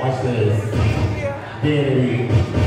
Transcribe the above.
Oh, Watch this. Diddy.